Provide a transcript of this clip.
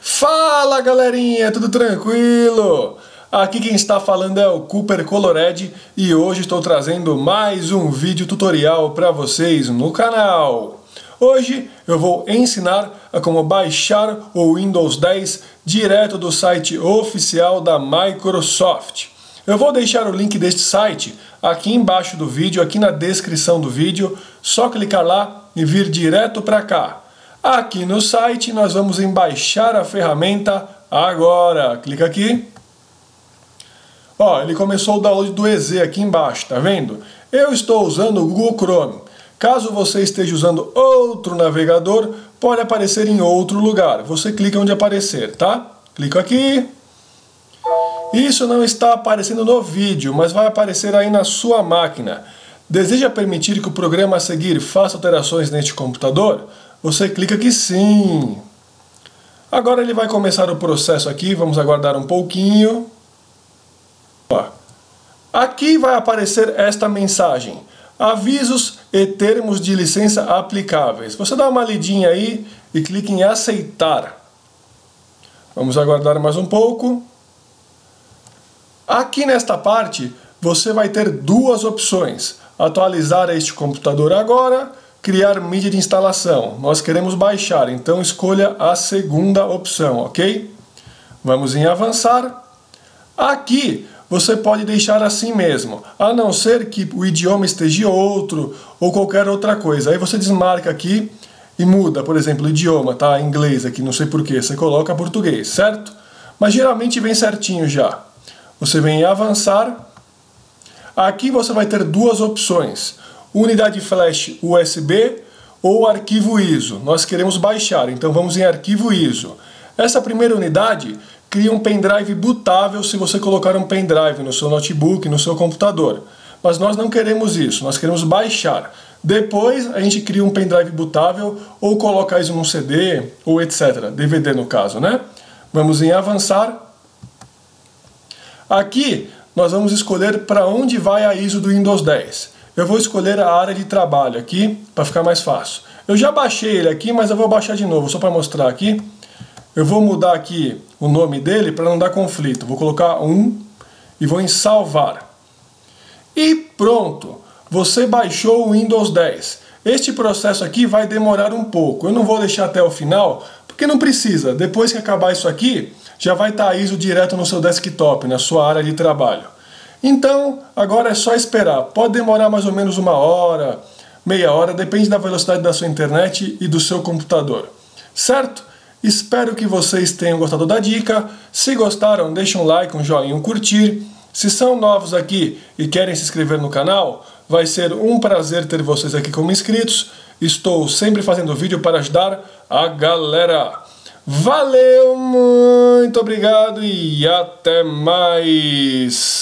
Fala galerinha, tudo tranquilo? Aqui quem está falando é o Cuper Colored e hoje estou trazendo mais um vídeo tutorial para vocês no canal. Hoje eu vou ensinar a como baixar o Windows 10 direto do site oficial da Microsoft. Eu vou deixar o link deste site aqui embaixo do vídeo, aqui na descrição do vídeo. Só clicar lá e vir direto para cá. Aqui no site nós vamos baixar a ferramenta agora. Clica aqui. Ó, ele começou o download do EZ aqui embaixo, tá vendo? Eu estou usando o Google Chrome. Caso você esteja usando outro navegador, pode aparecer em outro lugar. Você clica onde aparecer, tá? Clica aqui. Isso não está aparecendo no vídeo, mas vai aparecer aí na sua máquina. Deseja permitir que o programa a seguir faça alterações neste computador? Você clica que sim. Agora ele vai começar o processo aqui, vamos aguardar um pouquinho. Ó. Aqui vai aparecer esta mensagem. Avisos e termos de licença aplicáveis. Você dá uma lidinha aí e clica em aceitar. Vamos aguardar mais um pouco. Aqui nesta parte, você vai ter duas opções. Atualizar este computador agora, criar mídia de instalação. Nós queremos baixar, então escolha a segunda opção, ok? Vamos em avançar. Aqui, você pode deixar assim mesmo, a não ser que o idioma esteja outro ou qualquer outra coisa. Aí você desmarca aqui e muda, por exemplo, o idioma, tá? Inglês aqui, não sei porquê, você coloca português, certo? Mas geralmente vem certinho já. Você vem em avançar. Aqui você vai ter duas opções. Unidade flash USB ou arquivo ISO. Nós queremos baixar, então vamos em arquivo ISO. Essa primeira unidade cria um pendrive bootável se você colocar um pendrive no seu notebook, no seu computador. Mas nós não queremos isso, nós queremos baixar. Depois a gente cria um pendrive bootável ou coloca isso num CD ou etc. DVD no caso, né? Vamos em avançar. Aqui nós vamos escolher para onde vai a ISO do Windows 10. Eu vou escolher a área de trabalho aqui para ficar mais fácil. Eu já baixei ele aqui, mas eu vou baixar de novo, só para mostrar aqui. Eu vou mudar aqui o nome dele para não dar conflito. Vou colocar 1 e vou em salvar. E pronto! Você baixou o Windows 10. Este processo aqui vai demorar um pouco. Eu não vou deixar até o final, porque não precisa. Depois que acabar isso aqui, já vai estar a ISO direto no seu desktop, na sua área de trabalho. Então, agora é só esperar. Pode demorar mais ou menos uma hora, meia hora, depende da velocidade da sua internet e do seu computador. Certo? Espero que vocês tenham gostado da dica. Se gostaram, deixa um like, um joinha, um curtir. Se são novos aqui e querem se inscrever no canal, vai ser um prazer ter vocês aqui como inscritos. Estou sempre fazendo vídeo para ajudar a galera. Valeu, muito obrigado e até mais!